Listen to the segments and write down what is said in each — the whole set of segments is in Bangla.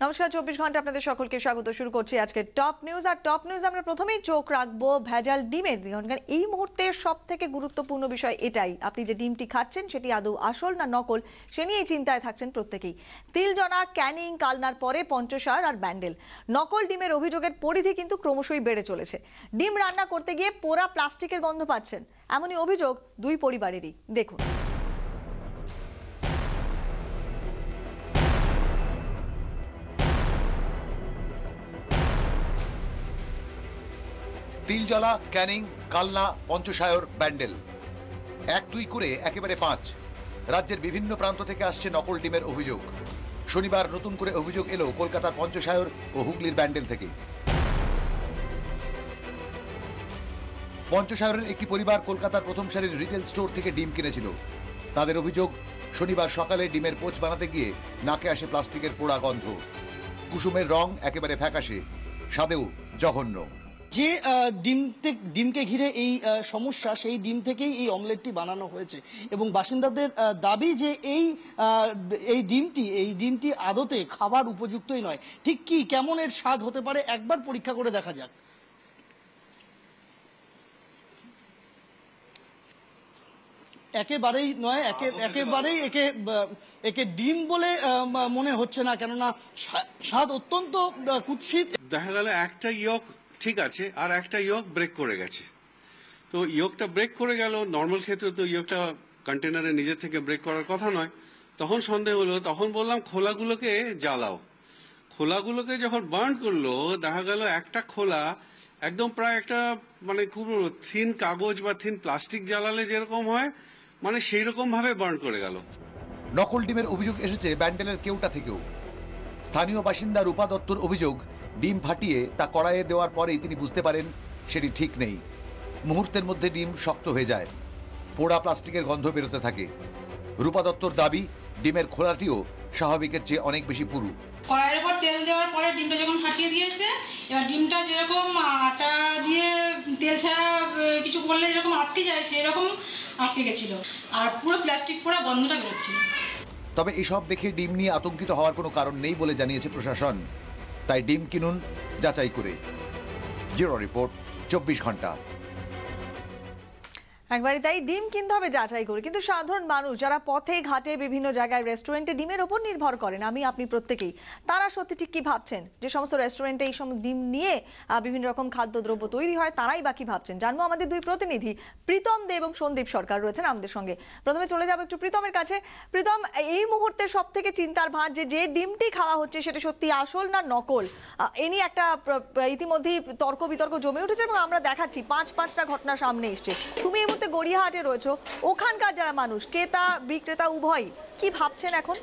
नमस्कार 24 घंटा आपनादेर सकलके स्वागत शुरू करछि आजके टप न्यूज़ और टप न्यूज़ आमरा प्रथमेई चोख राखबो भेजाल डिमेर दिके कारण एई मुहूर्ते सबथेके गुरुत्वपूर्ण विषय एटाई आपनि जे डिमटी खाচ্ছেন সেটি आदौ आसल ना नकल से निये चिंताय थाकছেন प्रत्येकेई तिलजना ক্যানিং কালনার পরে পঞ্চসার और ব্যান্ডেল नकल ডিমের অভিযোগের পরিধি কিন্তু ক্রমশই বেড়ে চলেছে ডিম রান্না করতে গিয়ে পোড়া প্লাস্টিকের গন্ধ পাচ্ছেন এমনই অভিযোগ দুই পরিবারেরই দেখুন तिलजला ক্যানিং কালনা পঞ্চসায়র ব্যান্ডেল एक दुई करे एकेबारे पाँच राज्यर विभिन्न प्रांत थेके आसছে नकल ডিমের अभियोग शनिवार नतून करे अभियोग एलो কলকাতার পঞ্চসায়র और হুগলির ব্যান্ডেল थेके পঞ্চসায়রের एक परिवार কলকাতার प्रथम सारिर रिटेल स्टोर थेके ডিম किनेछिलो तादेर अभियोग शनिवार सकाले ডিমের पोच बनाते गिये नाके आसे प्लास्टिकेर पोड़ा गन्ध कुसुमेर रंग एकेबारे फ्याकाशे स्वादेও जघন্য যে ডিমকে ঘিরে এই সমস্যা সেই ডিম থেকেই এই অমলেটটি বানানো হয়েছে এবং বাসিন্দাদের দাবি যে এই ডিমটি আদতে খাবার উপযুক্তই নয় ঠিক কি কেমন এর স্বাদ হতে পারে একবার পরীক্ষা করে দেখা যাক একেবারেই নয় একেবারেই ডিম বলে মনে হচ্ছে না কেননা স্বাদ অত্যন্ত কুৎসিত দেখা গেল একটা ইয়ক ঠিক আছে আর একটা ইয়োক ব্রেক করে গেছে তো ইয়োকটা ব্রেক করে গেল নরমাল ক্ষেত্রে তো ইয়োকটা কন্টেইনারে নিজে থেকে ব্রেক করার কথা নয় তখন সন্দেহ হলো তখন বললাম খোলাগুলোকে জ্বালাও খোলাগুলোকে যখন বার্ন করলো দেখা গেল একটা খোলা একদম প্রায় একটা মানে খুব থিন কাগজ বা থিন প্লাস্টিক জ্বালালে যেরকম হয় মানে সেই রকম ভাবে বার্ন করে গেল নকল ডিমের অভিযোগ এসেছে ব্যান্ডেলের কেউটা থেকেও স্থানীয় বাসিন্দা রূপা দত্তর অভিযোগ ডিম ফাটিয়ে তা কড়াইয়ে দেওয়ার পরেই তিনি বুঝতে পারেন সেটি ঠিক নেই মুহূর্তের মধ্যে ডিম শক্ত হয়ে যায় পোড়া প্লাস্টিকের গন্ধ বেরোতে থাকে রূপা দত্তর দাবি ডিমের খোলাটিও স্বাভাবিকের চেয়ে অনেক বেশি পুরু কড়াইয়ের উপর তেল দেওয়ার পরে ডিমটা যখন ফাটিয়ে দিয়েছে এবার ডিমটা যেরকম আটা দিয়ে তেল ছাড়া কিছু করলে যেরকম আটকে যায় সেই রকম আটকে গেছিল আর পুরো প্লাস্টিক পোড়া গন্ধটা বেরোচ্ছিল তবে এই সব দেখে ডিম নিয়ে আতঙ্কিত হওয়ার কোনো কারণ নেই বলে জানিয়েছে প্রশাসন তাই ডিম কিনুন যাচাই করে জিরো রিপোর্ট 24 ঘন্টা একবারই তাই ডিম কিনতে হবে যাচাই করে কিন্তু সাধারণ মানুষ যারা পথে ঘাটে বিভিন্ন জায়গায় রেস্টুরেন্টে ডিমের উপর নির্ভর করেন আমি আপনি প্রত্যেকই তারা সত্যি ঠিক কি ভাবছেন যে সমস্ত রেস্টুরেন্টে এই সমস্ত ডিম নিয়ে বিভিন্ন রকম খাদ্যদ্রব্য তৈরি হয় তারাই বাকি ভাবছেন জানবো আমাদের দুই প্রতিনিধি প্রীতম দে এবং সন্দীপ সরকার রয়েছেন আমাদের সঙ্গে প্রথমে চলে যাব একটু প্রীতমের কাছে প্রীতম এই মুহূর্তে সবথেকে চিন্তার ভাঁজ যে ডিমটি খাওয়া হচ্ছে সেটা সত্যি আসল না নকল এনি একটা ইতিমধ্যেই তর্ক বিতর্ক জমে উঠেছে এবং আমরা দেখাচ্ছি পাঁচটা ঘটনা সামনে এসেছে তুমি গড়িয়াহাটে রয়েছে ওখানকার যারা মানুষ ক্রেতা বিক্রেতা উভয় কি ভাবছেন এখন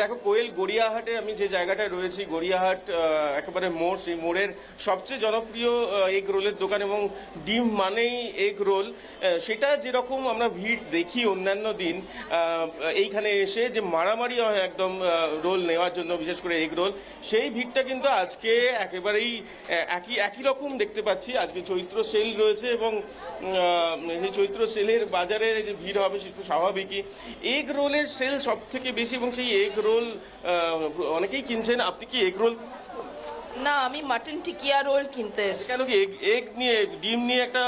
देखो कोयल গড়িয়াহাটে आमी जे जायगाटाय रयेछि গড়িয়াহাট एकेबारे मोड़ सेई मोड़ेर सबचेये जनप्रिय एग रोलेर दोकान एबं डिम मानेई एग रोल सेटा जेरकम आमरा भीड़ देखी अन्यान्य दिन एइखाने एसे जे मारामारि हय एकदम रोल नेওয়ার জন্য विशेष करे एग रोल सेई भीड़टा किन्तु आजके एकेबारेई एकई रकम देखते पाच्छि आजके चैत्र सेल रयेছে এবং এই চৈত্র সেলের বাজারে যে ভিড় হবে সেটা স্বাভাবিকই এগ রোলের সেল সবথেকে বেশি এবং সেই এগ रोल अनेकेई किनছেন আপনি কি এগ रोल না আমি মাটন টিকিয়া রোল কিনতে কেন কি এগ নিয়ে ডিম নিয়ে একটা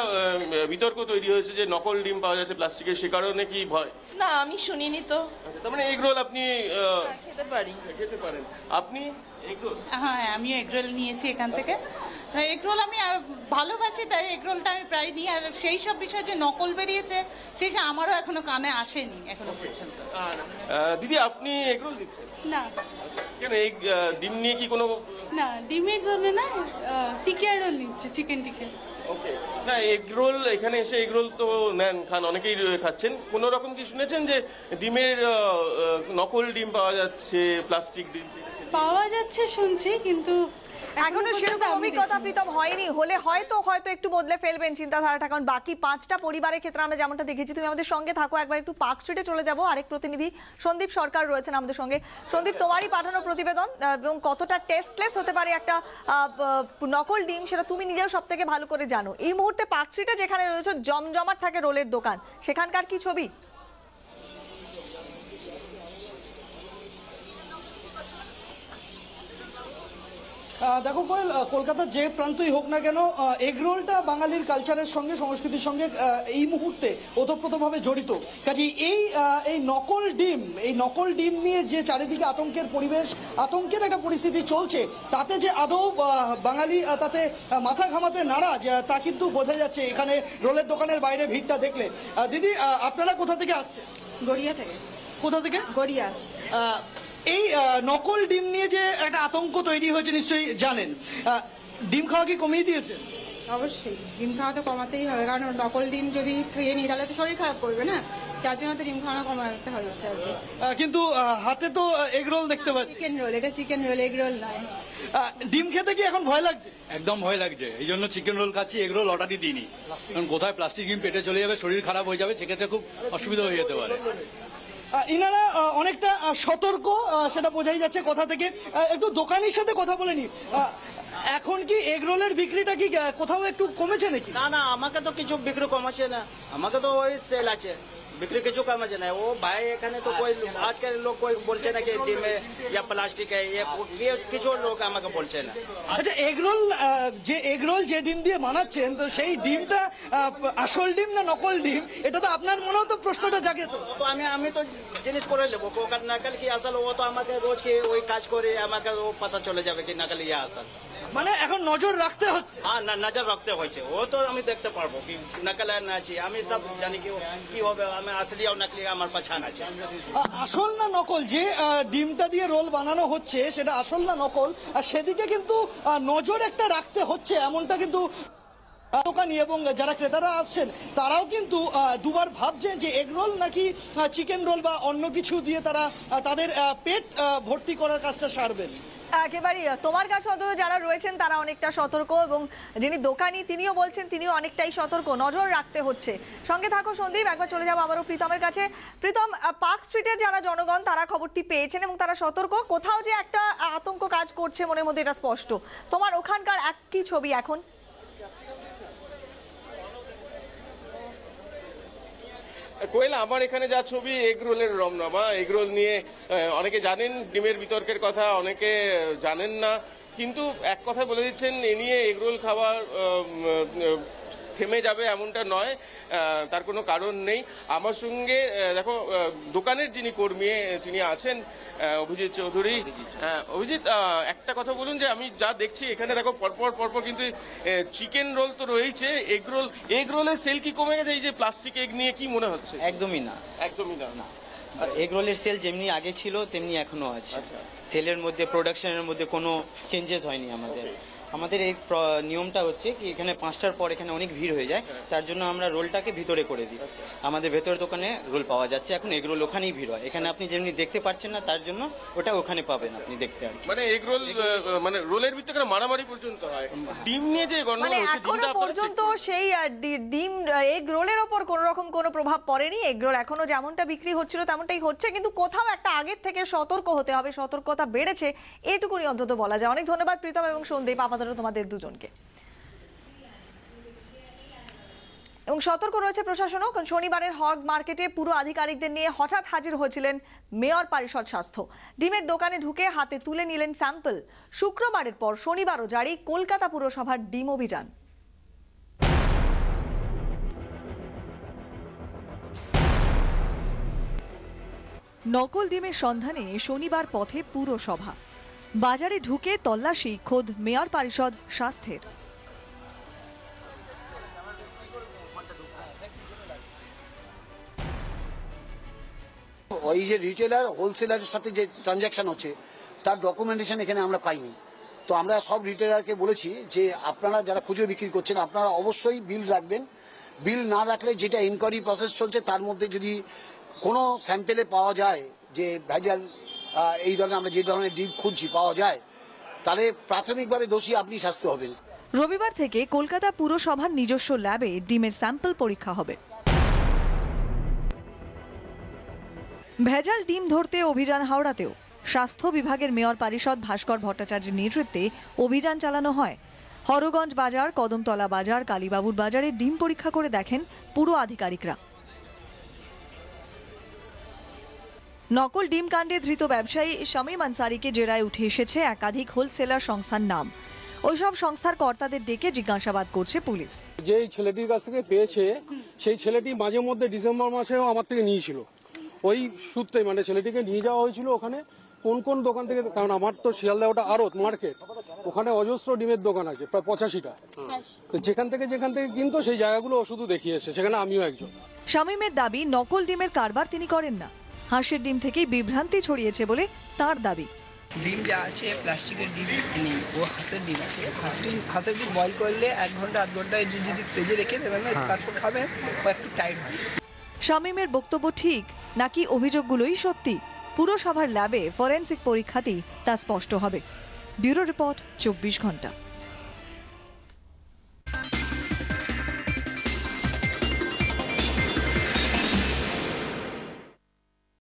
বিতর্ক তৈরি হয়েছে যে নকল ডিম পাওয়া যাচ্ছে প্লাস্টিকের সে কারণে কি ভয় না আমি শুনিনি তো তার মানে এগ রোল আপনি খেতে পারেন আপনি এগ রোল হ্যাঁ আমি এগ রোল নিয়েছি এখান থেকে এগ রোল আমি ভালোবাসি তাই এগ রোলটা আমি প্রায় নিই আর সেই সব বিষয় যে নকল বেরিয়েছে সেই আমারও এখনো কানে আসেনি এখনো পর্যন্ত দিদি আপনি এগ রোল দিচ্ছেন না কেন এগ ডিম নিয়ে কি কোনো না ডিমের জন্য না টিকিয়া রোল নিচ্ছে চিকেন টিকিয়া ওকে না এগ রোল এখানে এসে এগ রোল তো নেন খান অনেকেই খাচ্ছেন কোন রকম কি শুনেছেন যে ডিমের নকল ডিম পাওয়া যাচ্ছে প্লাস্টিক ডিম পাওয়া যাচ্ছে শুনছি কিন্তু এখনো সেরকম অভিজ্ঞতা প্রীতম হয়নি হলে হয়তো একটু বদলে ফেলবেন চিন্তাধারাটা কারণ বাকি পাঁচটা পরিবারের ক্ষেত্রে আমরা যেমনটা দেখেছি তুমি আমাদের সঙ্গে থাকো একবার একটু পার্ক স্ট্রিটে চলে যাব আরেক প্রতিনিধি সন্দীপ সরকার রয়েছেন আমাদের সঙ্গে সন্দীপ তোমারই পাঠানো প্রতিবেদন এবং কতটা টেস্টলেস হতে পারে একটা নকল ডিম সেটা তুমি নিজেও সবথেকে ভালো করে জানো এই মুহূর্তে পার্ক স্ট্রিটে যেখানে রয়েছে জমজমাট থাকে রোলের দোকান সেখানকার কি ছবি देखो कोयल कोलकाता जे प्रांत ही होक ना केन एग रोलटा बांगालिर कलचारेर संगे संस्कृतिर संगे एई मुहूर्ते ओतप्रोतभावे जड़ित काजेई एई नकल डिम निये जे चारिदिके आतंकेर परिवेश आतंकेर एकटा परिस्थिति चलछे ताते जे आदौ बांगाली ताते माथा घामाते नाराज ता किन्तु बोझा जाच्छे एखाने रोलेर दोकानेर बाइरे भिड़टा देखले। दिदी आपनारा कोथा थेके आसछेन? गड़िया थेके। कोथा थेके? गड़िया। नकल डिम निये जे एक आतंक तैरी होयेछे निश्चयई जानेन, डिम खावा कि कमिये दियेछेन? अवश्य डिम खावा तो कमातेई होबे कारण नकल डिम जदि खेये निई ताहले तो शरीर खाराप करबे ना, तार जोन्नो तो डिम खावा कमाते होबे। किन्तु हाथे तो एग रोल देखते पाच्छी, चिकेन रोल, एटा चिकेन रोल एग रोल नय। ডিম খেতে কি এখন ভয় লাগছে? একদম ভয় লাগছে, এইজন্য চিকেন রোল খাচ্ছি, এগ রোল অর্ডারই দিইনি, কারণ কোথায় প্লাস্টিক ডিম পেটে চলে যাবে, শরীর খারাপ হয়ে যাবে, সেক্ষেত্রে খুব অসুবিধা হয়ে যেতে পারে। ইনারা অনেকটা সতর্ক সেটা বোঝাই যাচ্ছে কোথা থেকে। একটু দোকানির সাথে কথা বলে নি, এখন কি এগ রোলের বিক্রিটা কি কোথাও একটু কমেছে নাকি? না না, আমাকে তো কিছু বিক্রি কমাছে না, আমাকে তো ওই সেল আছে, বিক্রি কিছু কমাছে না। ও ভাই এখানে তো কই আজকাল লোক কই বলছে না কি ডিমে ইয়া প্লাস্টিক এ ইয়া কিছু লোক আমাকে বলছে না। আচ্ছা এগ রোল যে ডিম দিয়ে বানাচ্ছেন তো সেই ডিমটা আসল ডিম না নকল ডিম, এটা তো আপনার মনেও তো প্রশ্নটা জাগে। তো আমি তো জিনিস করে নেব, কোকার নাকাল কি আসল ও তো আমাকে রোজ কি ওই কাজ করে আমাকে ও পাতা চলে যাবে কি নাকাল ইয়া আসল, মানে এখন নজর রাখতে হচ্ছে। হ্যাঁ না নজর রাখতে হচ্ছে, ও তো আমি দেখতে পারবো কি নাকাল না আছে, আমি সব জানি কি কি হবে আসলি আর নকলি আমার পছন্দ আছে। আসল না নকল যে ডিমটা দিয়ে রোল বানানো হচ্ছে সেটা আসল না নকল আর সেদিকে কিন্তু নজর একটা রাখতে হচ্ছে এমনটা কিন্তু দোকানি এবং যারা ক্রেতারা আসছেন তারাও কিন্তু দুবার ভাবছেন যে এগ রোল নাকি চিকেন রোল বা অন্য কিছু দিয়ে তারা তাদের পেট ভর্তি করার কাজটা সারবেন। একেবারেই তোমার কাছে অন্তত যারা রয়েছেন তারা অনেকটা সতর্ক এবং যিনি দোকানি তিনিও বলছেন তিনিও অনেকটাই সতর্ক, নজর রাখতে হচ্ছে। সঙ্গে থাকো সন্দীপ, একবার চলে যাবো আবারও প্রীতমের কাছে। প্রীতম, পার্ক স্ট্রিটের যারা জনগণ তারা খবরটি পেয়েছেন এবং তারা সতর্ক, কোথাও যে একটা আতঙ্ক কাজ করছে মনের মধ্যে এটা স্পষ্ট, তোমার ওখানকার একই ছবি এখন? কোয়েল আমার এখানে যা ছবি এগ রোলের রমরমা। এগ রোল নিয়ে অনেকে জানেন ডিমের বিতর্কের কথা, অনেকে জানেন না, কিন্তু এক কথায় বলে দিচ্ছেন এ নিয়ে এগ রোল খাওয়া থেমে যাবে এমনটা নয়, তার কোনো কারণ নেই। আমার সঙ্গে দেখো দোকানের যিনি কর্মী তিনি আছেন অভিজিৎ চৌধুরী। অভিজিৎ, একটা কথা বলুন যে আমি যা দেখছি এখানে দেখো পরপর কিন্তু চিকেন রোল তো রয়েছে, এগ রোলের সেল কি কমে গেছে এই যে প্লাস্টিক এগ নিয়ে কি মনে হচ্ছে? একদমই না। এগ রোলের সেল যেমনি আগে ছিল তেমনি এখনো আছে, সেলের মধ্যে প্রোডাকশনের মধ্যে কোনো চেঞ্জেস হয়নি। আমাদের এই নিয়মটা হচ্ছে কি এখানে ৫টার পর এখানে অনেক ভিড় হয়ে যায়, তার জন্য আমরা রোলটাকে ভিতরে করে দিই। আমাদের ভেতরের দোকানে রোল পাওয়া যাচ্ছে এখন, এগ রোল ওখানেই ভিড় হয়, এখানে আপনি যেমনি দেখতে পাচ্ছেন না তার জন্য ওটা ওখানে পাবেন আপনি দেখতে। আর মানে এগ রোল মানে রোলের ভিতরে মারামারি পর্যন্ত হয় ডিম নিয়ে, যে গন্ডগোল হচ্ছে ডিমটা পর্যন্ত সেই ডিম এগ রোলের উপর কোনো রকম কোনো প্রভাব পড়েনি। এগ রোল এখনো যেমনটা বিক্রি হচ্ছিল তেমনটাই হচ্ছে, কিন্তু কোথাও একটা আগের থেকে সতর্ক হতে হবে, সতর্কতা বেড়েছে এটুকুনি অন্তত বলা যায়। অনেক ধন্যবাদ প্রীতম এবং সন্দীপ তোমাদের দুজনকে। এবং সতর্ক রয়েছে প্রশাসনও, কারণ শনিবারের হগ মার্কেটে পুরো আধিকারিকদের নিয়ে হঠাৎ হাজির হয়েছিলেন মেয়র পরিষদ স্বাস্থ্য। ডিমের দোকানে ঢুকে হাতে তুলে নিলেন স্যাম্পল। শুক্রবারের পর শনিবারও জারি কলকাতা পুরসভার ডিম অভিযান। নকল ডিমের সন্ধানে শনিবার পথে পুরসভা, বাজারে ঢুকে তল্লাশি খোদ মেয়র পরিষদ স্বাস্থ্যের। ওই যে রিটেলার হোলসেলারের সাথে যে ট্রানজ্যাকশন হচ্ছে তার ডকুমেন্টেশন এখানে আমরা পাইনি, তো আমরা সব রিটেলারকে বলেছি যে আপনারা যারা খুচরো বিক্রি করছেন আপনারা অবশ্যই বিল রাখবেন, বিল না রাখলে যেটা ইনকোয়ারি প্রসেস চলছে তার মধ্যে যদি কোনো স্যাম্পেলে পাওয়া যায় যে ভেজাল এই ধরনের আমরা যে ধরনের ডিম খুঁজছি পাওয়া যায় তাহলে প্রাথমিকভাবে দোষী আপনি শাস্তি হবেন। রবিবার থেকে কলকাতা পুরসভার নিজস্ব ল্যাবে ডিমের স্যাম্পল পরীক্ষা হবে। ভেজাল ডিম ধরতে অভিযান হাওড়াতেও, স্বাস্থ্য বিভাগের মেয়র পরিষদ ভাস্কর ভট্টাচার্যের নেতৃত্বে অভিযান চালানো হয়। হরগঞ্জ বাজার, কদমতলা বাজার, কালীবাবুর বাজারে ডিম পরীক্ষা করে দেখেন পুরো আধিকারিকরা। नकल डिम कांडे धृत व्यवसायी शामीम आंसारी के जेराय उठे एसेছে একাধিক হোলসেলার সংস্থার নাম। ওই সব সংস্থার কর্তাদের ডেকে জিজ্ঞাসাবাদ করছে পুলিশ। যেই ছেলেটির কাছ থেকে পেয়েছে সেই ছেলেটি মাঝে মধ্যে ডিসেম্বর মাসেও আমার থেকে নিয়েছিল। ওই সূত্রে মানে ছেলেটিকে নিয়ে যাওয়া হয়েছিল ওখানে কোন কোন দোকান থেকে, কারণ আমার তো শিয়ালদা ওটা আরত মার্কেট, ওখানে অজস্র ডিমের দোকান আছে প্রায় 85টা। তো যেখান থেকে কিনতো সেই জায়গাগুলো শুধু দেখিয়েছে, সেখানে আমিও একজন। শামীমের দাবি নকল ডিমের কারবার তিনি করেন না। হাঁসের ডিম থেকেই বিভ্রান্তি ছড়িয়েছে বলে তার দাবি। ডিম যা আছে প্লাস্টিকের ডিম নেই, ও হাঁসের ডিম আছে। হাঁসের ডিম বয়েল করলে 1 ঘন্টা 8 ঘন্টায় যদি ফ্রিজে রেখে দেবেন তারপর খাবে, ও একটু টাইট হয়। শামীমের বক্তব্য ঠিক নাকি অভিযোগগুলোই সত্যি পুরসভার ল্যাবে ফরেনসিক পরীক্ষাতেই তা স্পষ্ট হবে। ব্যুরো রিপোর্ট 24 ঘন্টা।